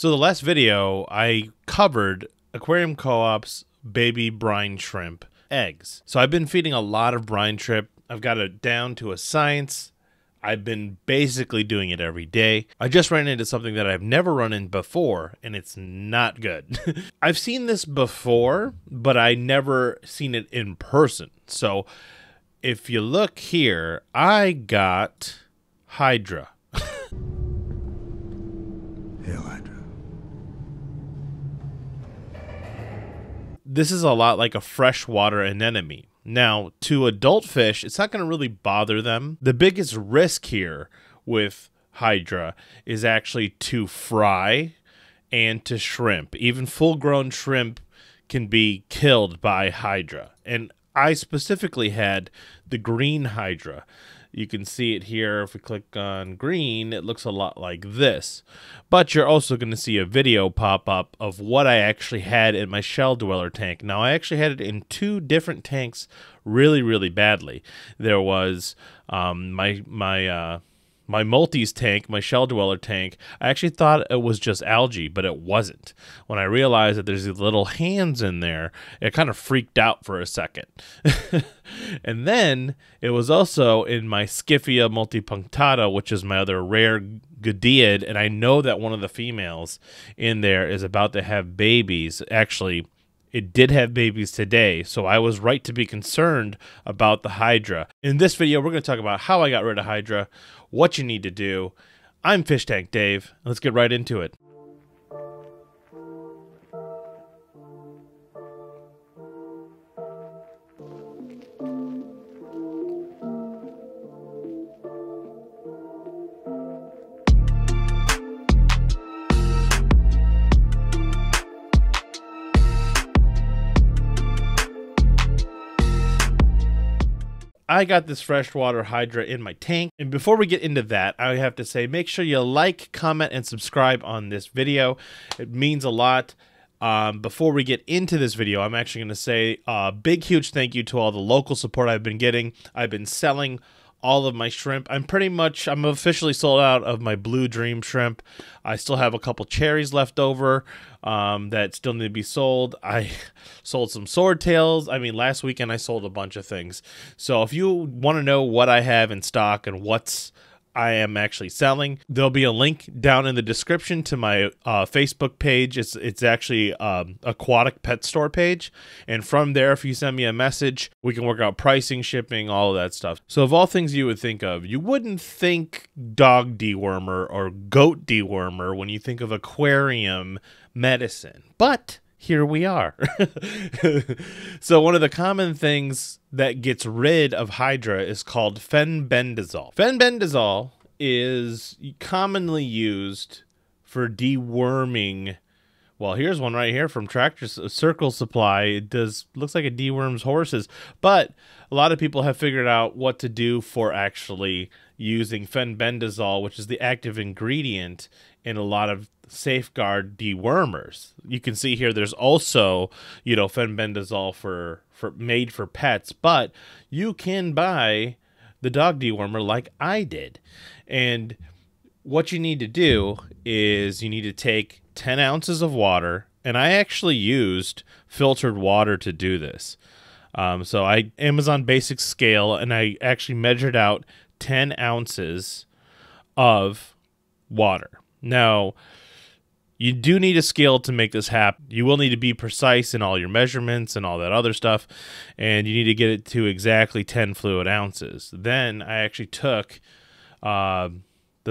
So the last video, I covered Aquarium Co-op's baby brine shrimp eggs. So I've been feeding a lot of brine shrimp. I've got it down to a science. I've been basically doing it every day. I just ran into something that I've never run into before, and it's not good. I've seen this before, but I never seen it in person. So if you look here, I got Hydra. Hail Hydra. This is a lot like a freshwater anemone. Now, to adult fish, it's not going to really bother them. The biggest risk here with Hydra is actually to fry and to shrimp. Even full-grown shrimp can be killed by Hydra. And I specifically had the green Hydra. You can see it here. If we click on green, it looks a lot like this. But you're also going to see a video pop up of what I actually had in my shell dweller tank. Now, I actually had it in two different tanks really, really badly. There was my Multis tank, my shell dweller tank. I actually thought it was just algae, but it wasn't. When I realized that there's these little hands in there, it kind of freaked out for a second. And then it was also in my Skiffia multipunctata, which is my other rare Gudeiid, and I know that one of the females in there is about to have babies. Actually, it did have babies today, so I was right to be concerned about the Hydra. In this video, we're going to talk about how I got rid of Hydra, what you need to do. I'm Fish Tank Dave. Let's get right into it. I got this freshwater Hydra in my tank. And before we get into that, I have to say, make sure you like, comment, and subscribe on this video. It means a lot. Before we get into this video, I'm actually going to say a big, huge thank you to all the local support I've been getting. I've been selling all of my shrimp. I'm officially sold out of my Blue Dream shrimp. I still have a couple cherries left over that still need to be sold. I sold some swordtails. I mean, last weekend I sold a bunch of things. So if you want to know what I have in stock and what I am actually selling, there'll be a link down in the description to my Facebook page. It's actually Aquatic Pet Store page. And from there, if you send me a message, we can work out pricing, shipping, all of that stuff. So of all things you would think of, you wouldn't think dog dewormer or goat dewormer when you think of aquarium medicine. But here we are. So one of the common things that gets rid of Hydra is called fenbendazole. Fenbendazole is commonly used for deworming. Well, here's one right here from Tractor Circle Supply. It looks like it deworms horses, but a lot of people have figured out what to do for actually using fenbendazole, which is the active ingredient in a lot of safeguard dewormers. You can see here there's also, you know, fenbendazole for made for pets, but you can buy the dog dewormer like I did. And what you need to do is you need to take 10 ounces of water, and I actually used filtered water to do this. So I Amazon Basics scale, and I actually measured out 10 ounces of water. Now, you do need a scale to make this happen. You will need to be precise in all your measurements and all that other stuff, and you need to get it to exactly 10 fluid ounces. Then I actually took the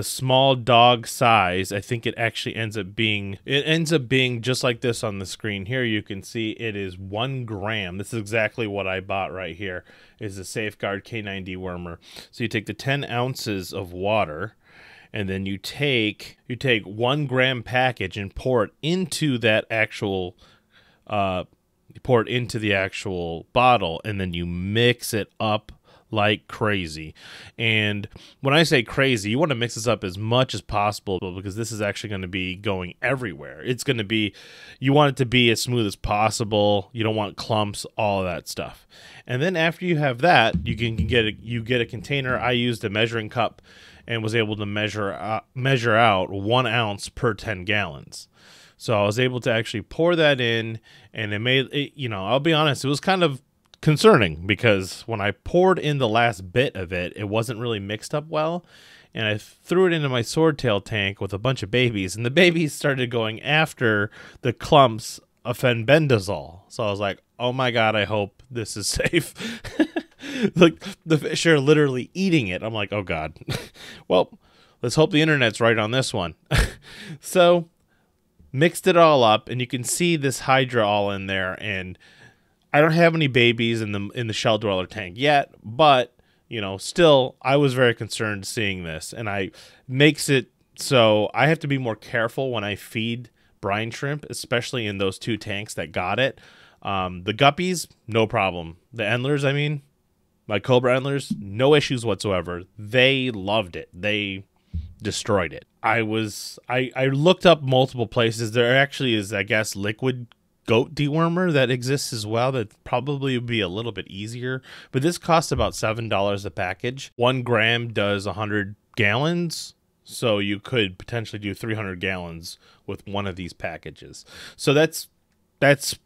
small dog size. I think it ends up being just like this on the screen here. You can see it is 1 gram. This is exactly what I bought right here, is the safeguard K9D wormer. So you take the 10 ounces of water, and then you take 1 gram package and pour it into that actual bottle, and then you mix it up like crazy. And when I say crazy, you want to mix this up as much as possible, because this is actually going to be going everywhere. It's going to be, you want it to be as smooth as possible. You don't want clumps, all of that stuff. And then after you have that, you get a container. I used a measuring cup, and was able to measure out 1 ounce per 10 gallons. So I was able to actually pour that in, and it made it, you know, I'll be honest, it was kind of concerning because when I poured in the last bit of it, it wasn't really mixed up well. And I threw it into my swordtail tank with a bunch of babies, and the babies started going after the clumps of fenbendazole. So I was like, oh my God, I hope this is safe. Like, the fish are literally eating it. I'm like, oh God. Well, let's hope the internet's right on this one. So mixed it all up, and you can see this Hydra all in there, and I don't have any babies in the shell dweller tank yet, but you know, still I was very concerned seeing this, and I makes it so I have to be more careful when I feed brine shrimp, especially in those two tanks that got it. The guppies, no problem. The endlers, I mean, my cobra endlers, no issues whatsoever. They loved it. They destroyed it. I looked up multiple places. There actually is, I guess, liquid goat dewormer that exists as well. That probably would be a little bit easier, but this costs about $7 a package. 1 gram does 100 gallons. So you could potentially do 300 gallons with one of these packages. So that's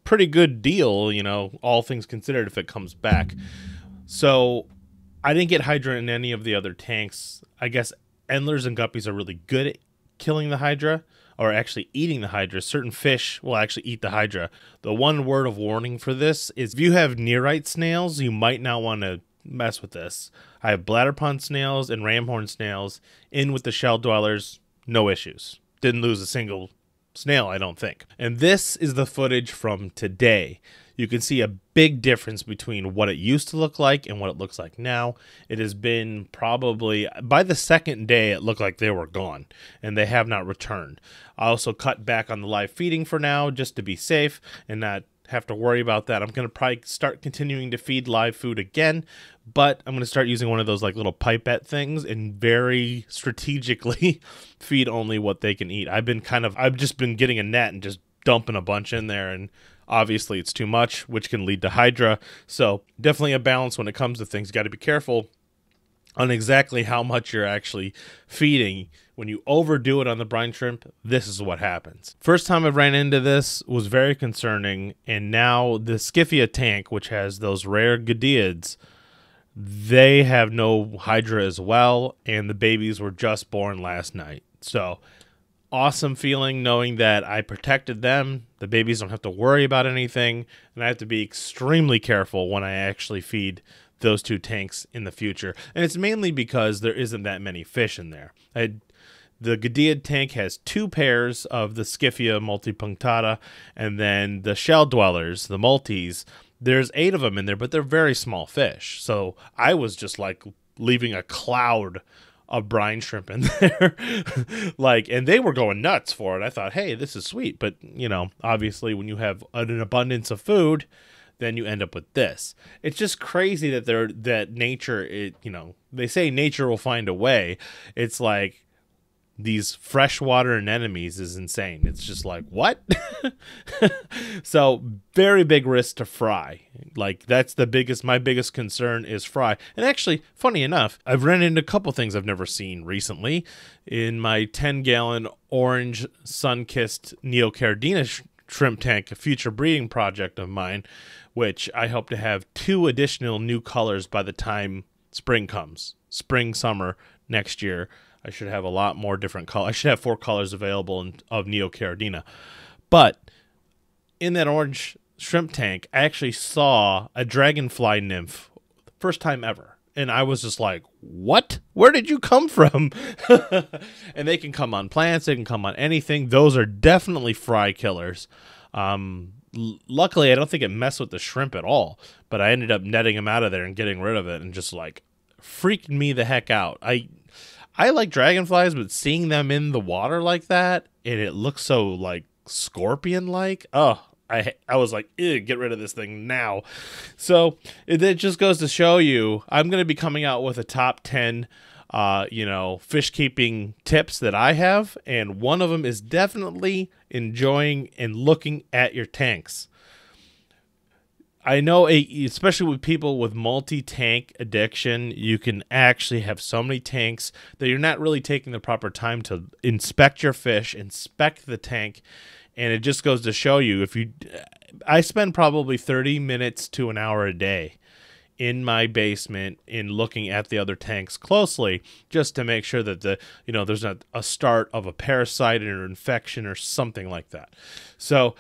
pretty good deal, you know, all things considered, if it comes back. So I didn't get Hydra in any of the other tanks. I guess endlers and guppies are really good at killing the Hydra, or actually eating the Hydra. Certain fish will actually eat the Hydra. The one word of warning for this is if you have Nerite snails, you might not want to mess with this. I have bladderpond snails and ramhorn snails in with the shell dwellers, no issues. Didn't lose a single snail, I don't think. And this is the footage from today. You can see a big difference between what it used to look like and what it looks like now. It has been probably, by the second day, it looked like they were gone, and they have not returned. I also cut back on the live feeding for now, just to be safe and not have to worry about that. I'm going to probably start continuing to feed live food again, but I'm going to start using one of those like little pipette things and very strategically feed only what they can eat. I've just been getting a net and just dumping a bunch in there, and obviously it's too much, which can lead to Hydra. So definitely a balance when it comes to things. You got to be careful on exactly how much you're actually feeding. When you overdo it on the brine shrimp, this is what happens. First time I ran into this was very concerning, and now the Skiffia tank, which has those rare Gadiids, they have no Hydra as well, and the babies were just born last night. So awesome feeling knowing that I protected them. The babies don't have to worry about anything, and I have to be extremely careful when I actually feed those two tanks in the future. And it's mainly because there isn't that many fish in there. The Gadiid tank has 2 pairs of the Skiffia multipunctata, and then the shell dwellers, the multis, there's 8 of them in there, but they're very small fish. So I was just like leaving a cloud of brine shrimp in there. Like, and they were going nuts for it. I thought, hey, this is sweet. But, you know, obviously when you have an abundance of food, then you end up with this. It's just crazy that nature, you know, they say nature will find a way. It's like, these freshwater anemones is insane. It's just like, what? So very big risk to fry. Like, that's my biggest concern is fry. And actually, funny enough, I've run into a couple things I've never seen recently. In my 10-gallon orange sun-kissed Neocaridina shrimp tank, a future breeding project of mine, which I hope to have 2 additional new colors by the time spring comes. Spring, summer, next year. I should have a lot more different colors. I should have 4 colors available of Neocaridina. But in that orange shrimp tank, I actually saw a dragonfly nymph, first time ever. And I was just like, what? Where did you come from? And they can come on plants. They can come on anything. Those are definitely fry killers. Luckily, I don't think it messed with the shrimp at all. But I ended up netting them out of there and getting rid of it, and just like freaked me the heck out. I like dragonflies, but seeing them in the water like that, and it looks so like scorpion-like, oh, I was like, ew, get rid of this thing now. So it just goes to show you, I'm going to be coming out with a top 10, you know, fish keeping tips that I have. And one of them is definitely enjoying and looking at your tanks. I know, especially with people with multi-tank addiction, you can actually have so many tanks that you're not really taking the proper time to inspect your fish, inspect the tank, and it just goes to show you. If you, I spend probably 30 minutes to an hour a day in my basement in looking at the other tanks closely, just to make sure that the, you know, there's not a start of a parasite or infection or something like that. So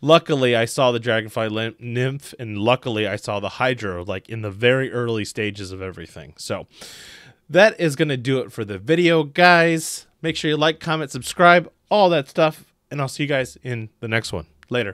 luckily I saw the dragonfly nymph, and luckily I saw the hydra like in the very early stages of everything. So that is going to do it for the video, guys. Make sure you like, comment, subscribe, all that stuff, and I'll see you guys in the next one. Later.